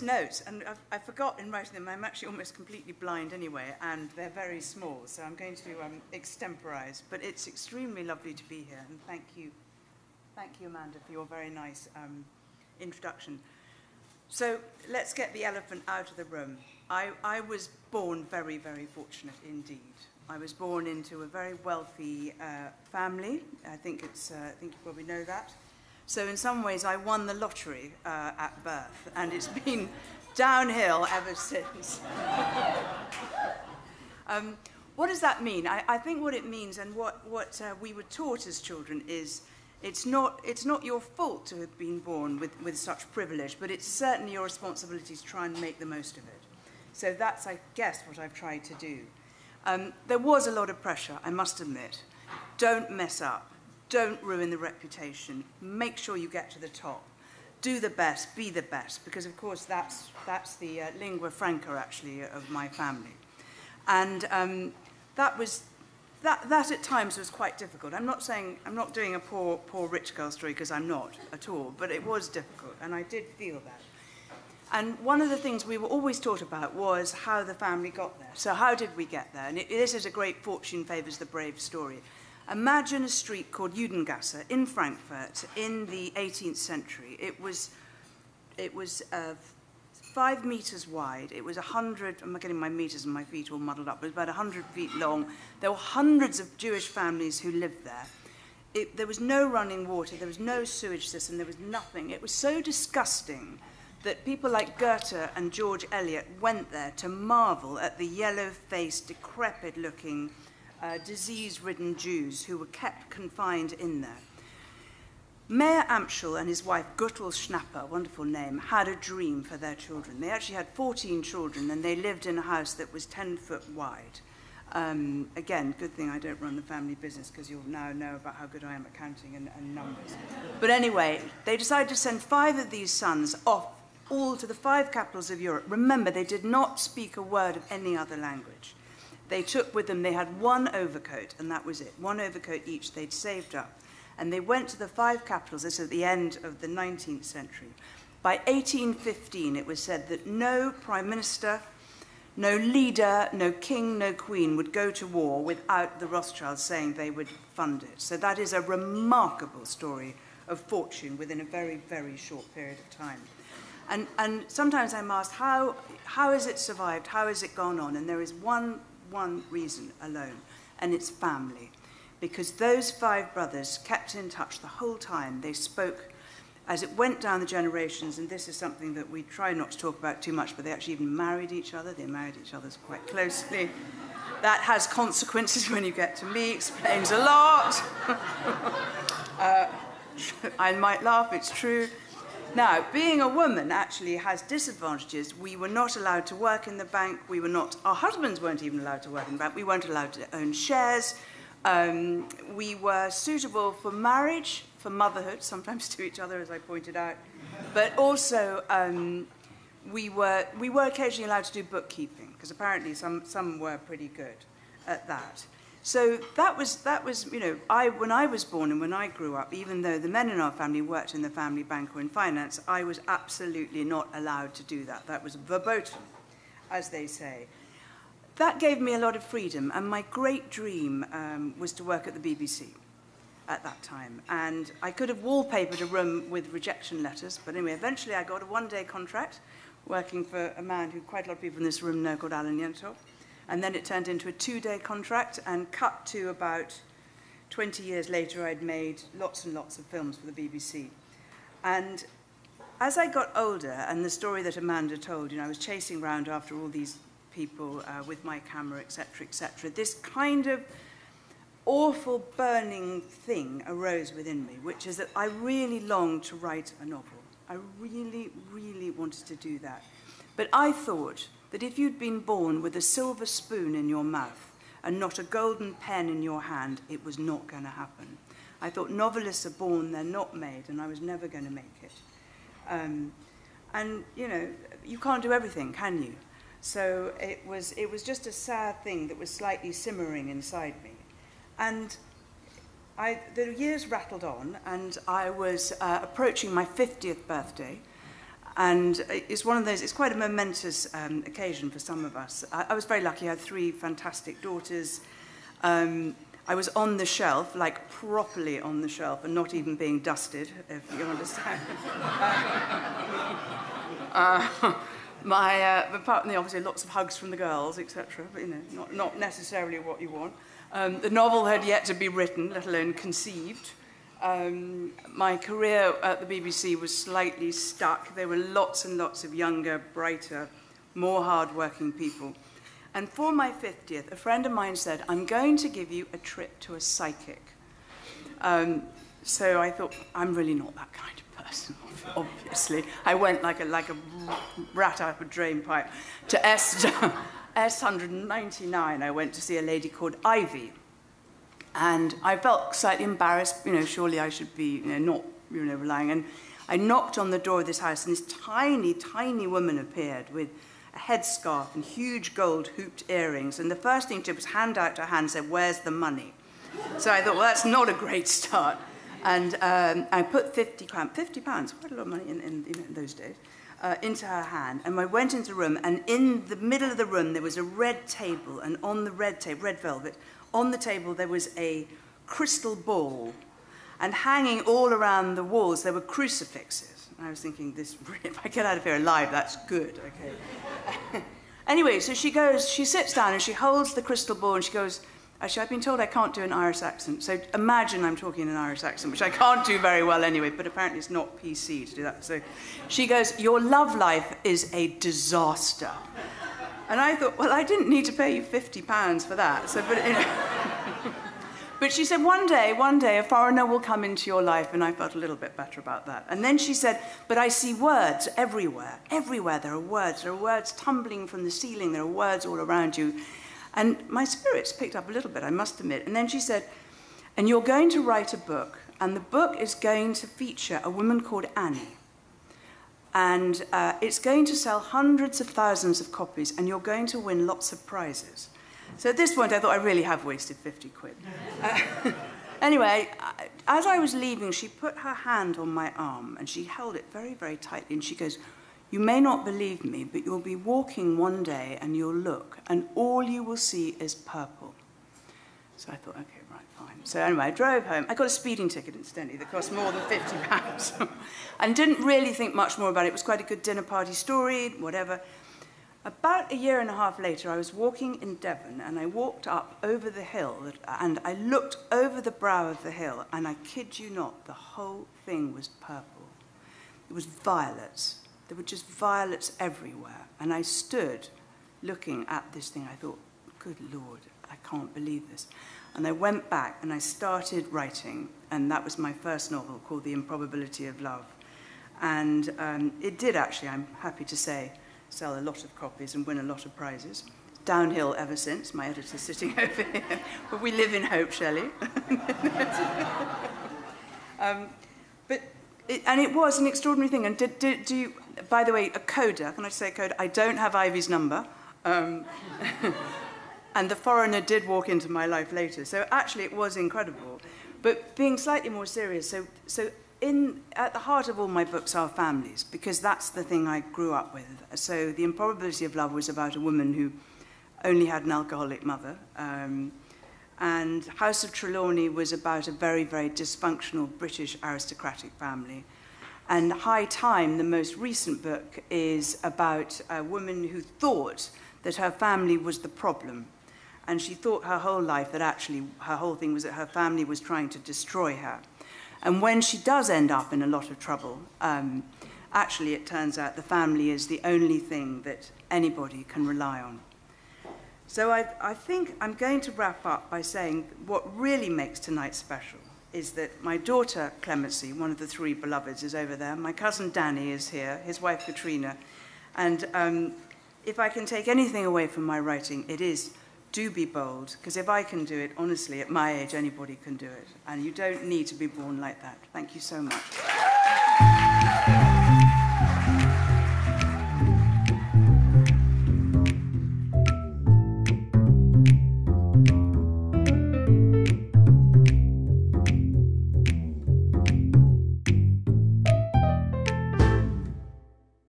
these notes, and I forgot in writing them, I'm actually almost completely blind anyway, and they're very small, so I'm going to extemporise. But it's extremely lovely to be here, and thank you, Amanda, for your very nice introduction. So let's get the elephant out of the room. I was born very, very fortunate indeed. I was born into a very wealthy family. I think you probably know that. So in some ways, I won the lottery at birth, and it's been downhill ever since. What does that mean? I think what it means, and what we were taught as children, is it's not your fault to have been born with such privilege, but it's certainly your responsibility to try and make the most of it. So that's, I guess, what I've tried to do. There was a lot of pressure, I must admit. Don't mess up. Don't ruin the reputation. Make sure you get to the top. Do the best, be the best, because of course that's the lingua franca actually of my family. And that at times was quite difficult. I'm not doing a poor rich girl story, because I'm not at all, but it was difficult and I did feel that. And one of the things we were always taught about was how the family got there. So how did we get there? And this is a great fortune favours the brave story. Imagine a street called Judengasse in Frankfurt in the 18th century. It was 5 meters wide. It was 100, I'm not getting my meters and my feet all muddled up, but it was about 100 feet long. There were hundreds of Jewish families who lived there. There was no running water, there was no sewage system, there was nothing. It was so disgusting that people like Goethe and George Eliot went there to marvel at the yellow-faced, decrepit-looking, disease-ridden Jews who were kept confined in there. Mayor Amschel and his wife, Guttel Schnapper, wonderful name, had a dream for their children. They actually had 14 children, and they lived in a house that was 10 foot wide. Again, good thing I don't run the family business, because you'll now know about how good I am at counting and numbers. But anyway, they decided to send 5 of these sons off all to the 5 capitals of Europe. Remember, they did not speak a word of any other language. They took with them, they had 1 overcoat, and that was it. 1 overcoat each they'd saved up. And they went to the 5 capitals. This is at the end of the 19th century. By 1815, it was said that no prime minister, no leader, no king, no queen would go to war without the Rothschilds saying they would fund it. So that is a remarkable story of fortune within a very, very short period of time. And sometimes I'm asked, how has it survived? How has it gone on? And there is one reason alone, and it's family. Because those 5 brothers kept in touch the whole time. They spoke as it went down the generations, and this is something that we try not to talk about too much, but they actually even married each other. They married each other quite closely. That has consequences when you get to me, explains a lot. I might laugh, it's true. Now, being a woman actually has disadvantages. We were not allowed to work in the bank. Our husbands weren't even allowed to work in the bank. We weren't allowed to own shares. We were suitable for marriage, for motherhood, sometimes to each other, as I pointed out. But also, we were occasionally allowed to do bookkeeping, because apparently some were pretty good at that. So that was, you know, when I was born and when I grew up, even though the men in our family worked in the family bank or in finance, I was absolutely not allowed to do that. That was verboten, as they say. That gave me a lot of freedom, and my great dream was to work at the BBC at that time. And I could have wallpapered a room with rejection letters, but anyway, eventually I got a one-day contract working for a man who quite a lot of people in this room know called Alan Yentob. And then it turned into a 2-day contract, and cut to about 20 years later, I'd made lots and lots of films for the BBC. And as I got older, and the story that Amanda told, you know, I was chasing around after all these people with my camera, et cetera, this kind of awful burning thing arose within me, which is that I really longed to write a novel. I really, really wanted to do that. But I thought that if you'd been born with a silver spoon in your mouth and not a golden pen in your hand, it was not going to happen. I thought novelists are born, they're not made, and I was never going to make it. And, you know, you can't do everything, can you? So it was just a sad thing that was slightly simmering inside me. And the years rattled on, and I was approaching my 50th birthday, And it's one of those, it's quite a momentous occasion for some of us. I was very lucky, I had three fantastic daughters. I was on the shelf, like properly on the shelf, and not even being dusted, if you understand. My partner, obviously, lots of hugs from the girls, etc., but, you know, not necessarily what you want. The novel had yet to be written, let alone conceived. My career at the BBC was slightly stuck. There were lots and lots of younger, brighter, more hard-working people. And for my 50th, a friend of mine said, I'm going to give you a trip to a psychic. So I thought, I'm really not that kind of person, obviously. I went like a rat out of a drain pipe to S199. I went to see a lady called Ivy. And I felt slightly embarrassed, you know, surely I should be, you know, not, you know, relying. And I knocked on the door of this house, and this tiny, tiny woman appeared with a headscarf and huge gold hooped earrings. And the first thing she did was hand out her hand and said, where's the money? So I thought, well, that's not a great start. And I put £50, quite a lot of money in those days, into her hand. And I went into the room, and in the middle of the room, there was a red table. And on the red table, red velvet, on the table, there was a crystal ball, and hanging all around the walls, there were crucifixes. And I was thinking, this, if I get out of here alive, that's good, okay. Anyway, so she goes, she sits down, and she holds the crystal ball, and she goes, actually, I've been told I can't do an Irish accent, so imagine I'm talking in an Irish accent, which I can't do very well anyway, but apparently it's not PC to do that. So she goes, your love life is a disaster. And I thought, well, I didn't need to pay you £50 for that. So, but, you know. But she said, one day, a foreigner will come into your life. And I felt a little bit better about that. And then she said, but I see words everywhere. Everywhere there are words. There are words tumbling from the ceiling. There are words all around you. And my spirits picked up a little bit, I must admit. And then she said, and you're going to write a book. And the book is going to feature a woman called Annie. And it's going to sell hundreds of thousands of copies, and you're going to win lots of prizes. So at this point, I thought, I really have wasted £50. Anyway, as I was leaving, she put her hand on my arm, and she held it very, very tightly, and she goes, you may not believe me, but you'll be walking one day, and you'll look, and all you will see is purple. So I thought, OK, right, fine. So anyway, I drove home. I got a speeding ticket, incidentally, that cost more than £50. And didn't really think much more about it. It was quite a good dinner party story, whatever. About a year and a half later, I was walking in Devon, and I walked up over the hill, and I looked over the brow of the hill, and I kid you not, the whole thing was purple. It was violets. There were just violets everywhere. And I stood looking at this thing. I thought, good Lord, I can't believe this. And I went back and I started writing, and that was my first novel called The Improbability of Love. And it did actually, I'm happy to say, sell a lot of copies and win a lot of prizes. Downhill ever since, my editor's sitting over here. But we live in hope, Shelley. And it was an extraordinary thing. And do you, by the way, a coda, can I say a coda? I don't have Ivy's number. And the foreigner did walk into my life later. So actually, it was incredible. But being slightly more serious, at the heart of all my books are families, because that's the thing I grew up with. So The Improbability of Love was about a woman who only had an alcoholic mother. And House of Trelawney was about a very, very dysfunctional British aristocratic family. And High Time, the most recent book, is about a woman who thought that her family was the problem. And she thought her whole life that actually her whole thing was that her family was trying to destroy her. And when she does end up in a lot of trouble, actually it turns out the family is the only thing that anybody can rely on. So I think I'm going to wrap up by saying what really makes tonight special is that my daughter Clemency, one of the three beloveds, is over there. My cousin Danny is here, his wife Katrina. And if I can take anything away from my writing, it is, do be bold, because if I can do it, honestly, at my age, anybody can do it. And you don't need to be born like that. Thank you so much.